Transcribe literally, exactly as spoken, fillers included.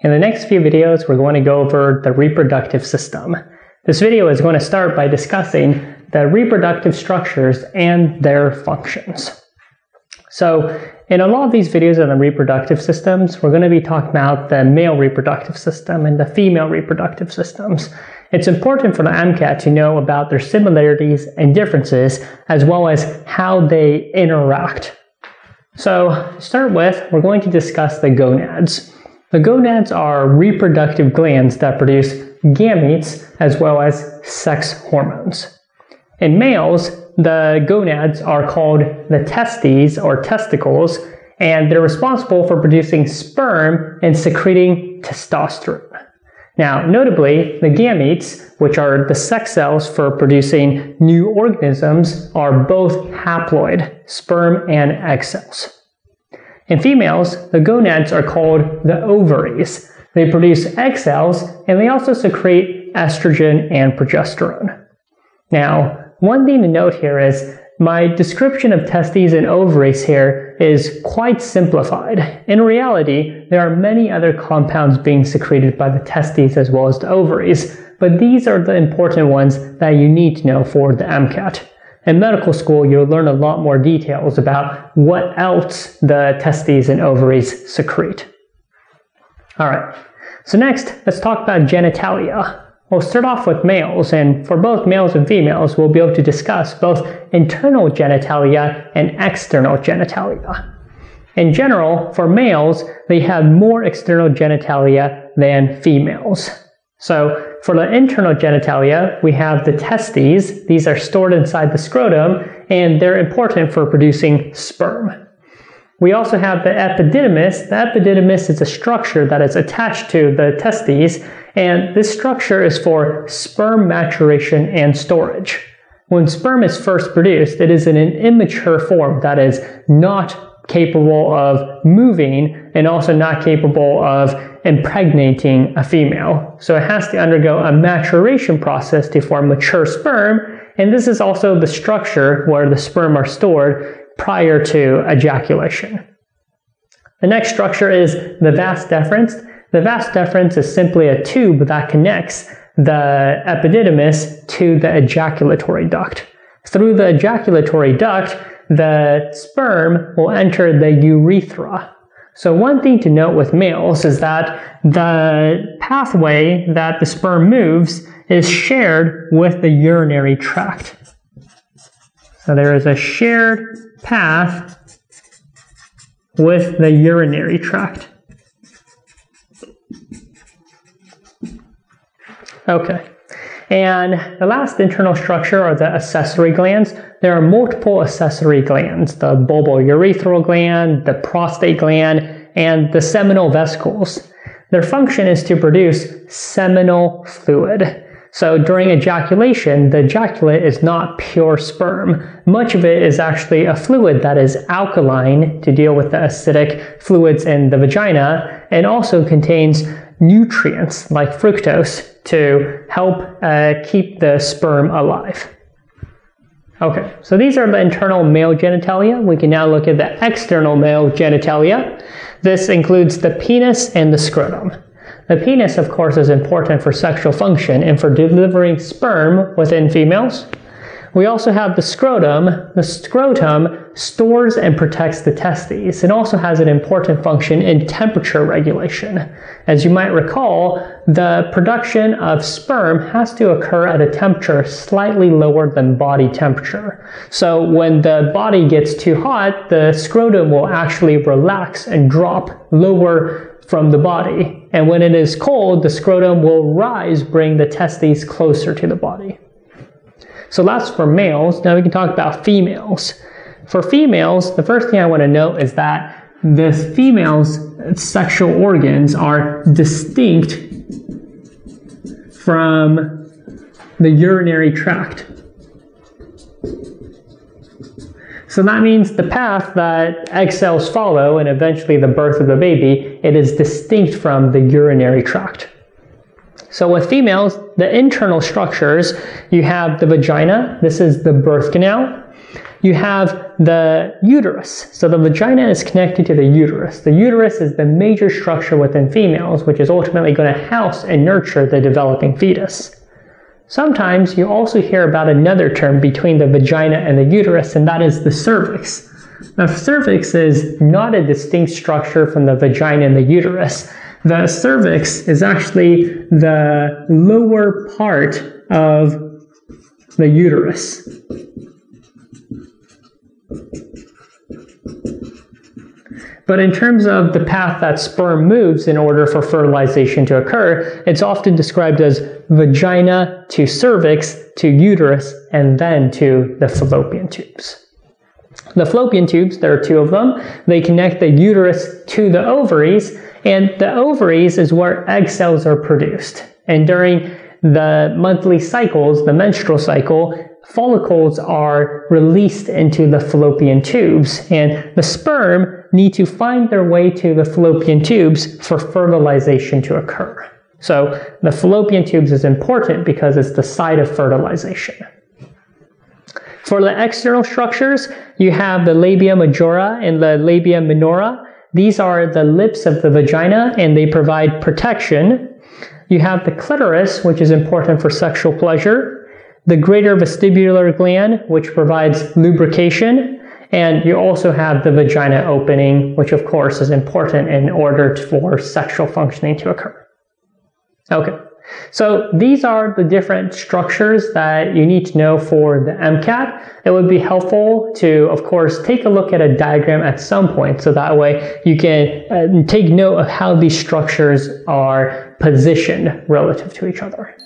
In the next few videos, we're going to go over the reproductive system. This video is going to start by discussing the reproductive structures and their functions. So, in a lot of these videos on the reproductive systems, we're going to be talking about the male reproductive system and the female reproductive systems. It's important for the MCAT to know about their similarities and differences, as well as how they interact. So, to start with, we're going to discuss the gonads. The gonads are reproductive glands that produce gametes as well as sex hormones. In males, the gonads are called the testes or testicles, and they're responsible for producing sperm and secreting testosterone. Now, notably, the gametes, which are the sex cells for producing new organisms, are both haploid, sperm and egg cells. In females, the gonads are called the ovaries. They produce egg cells, and they also secrete estrogen and progesterone. Now, one thing to note here is my description of testes and ovaries here is quite simplified. In reality, there are many other compounds being secreted by the testes as well as the ovaries, but these are the important ones that you need to know for the MCAT. In medical school, you'll learn a lot more details about what else the testes and ovaries secrete. All right, so next, let's talk about genitalia. We'll start off with males, and for both males and females, we'll be able to discuss both internal genitalia and external genitalia. In general, for males, they have more external genitalia than females. So, for the internal genitalia, we have the testes. These are stored inside the scrotum, and they're important for producing sperm. We also have the epididymis. The epididymis is a structure that is attached to the testes, and this structure is for sperm maturation and storage. When sperm is first produced, it is in an immature form that is not capable of moving and also not capable of impregnating a female. So it has to undergo a maturation process to form mature sperm, and this is also the structure where the sperm are stored prior to ejaculation. The next structure is the vas deferens. The vas deferens is simply a tube that connects the epididymis to the ejaculatory duct. Through the ejaculatory duct, the sperm will enter the urethra. So one thing to note with males is that the pathway that the sperm moves is shared with the urinary tract. So there is a shared path with the urinary tract. Okay, and the last internal structure are the accessory glands. There are multiple accessory glands, the bulbourethral gland, the prostate gland, and the seminal vesicles. Their function is to produce seminal fluid. So during ejaculation, the ejaculate is not pure sperm. Much of it is actually a fluid that is alkaline to deal with the acidic fluids in the vagina, and also contains nutrients like fructose to help uh, keep the sperm alive. Okay, so these are the internal male genitalia. We can now look at the external male genitalia. This includes the penis and the scrotum. The penis, of course, is important for sexual function and for delivering sperm within females. We also have the scrotum. The scrotum stores and protects the testes. It also has an important function in temperature regulation. As you might recall, the production of sperm has to occur at a temperature slightly lower than body temperature. So when the body gets too hot, the scrotum will actually relax and drop lower from the body. And when it is cold, the scrotum will rise, bring the testes closer to the body. So that's for males. Now we can talk about females. For females, the first thing I want to note is that the female's sexual organs are distinct from the urinary tract. So that means the path that egg cells follow and eventually the birth of the baby, it is distinct from the urinary tract. So with females, the internal structures, you have the vagina. This is the birth canal. you have the uterus. So the vagina is connected to the uterus. The uterus is the major structure within females, which is ultimately going to house and nurture the developing fetus. Sometimes you also hear about another term between the vagina and the uterus, and that is the cervix. Now, cervix is not a distinct structure from the vagina and the uterus. The cervix is actually the lower part of the uterus. But in terms of the path that sperm moves in order for fertilization to occur, it's often described as vagina to cervix to uterus and then to the fallopian tubes. The fallopian tubes, there are two of them, they connect the uterus to the ovaries, and the ovaries is where egg cells are produced. And during the monthly cycles, the menstrual cycle, follicles are released into the fallopian tubes, and the sperm need to find their way to the fallopian tubes for fertilization to occur. So the fallopian tubes is important because it's the site of fertilization. For the external structures, you have the labia majora and the labia minora. These are the lips of the vagina, and they provide protection. You have the clitoris, which is important for sexual pleasure, the greater vestibular gland, which provides lubrication, and you also have the vagina opening, which of course is important in order for sexual functioning to occur. Okay, so these are the different structures that you need to know for the MCAT. It would be helpful to, of course, take a look at a diagram at some point, so that way you can uh, take note of how these structures are positioned relative to each other.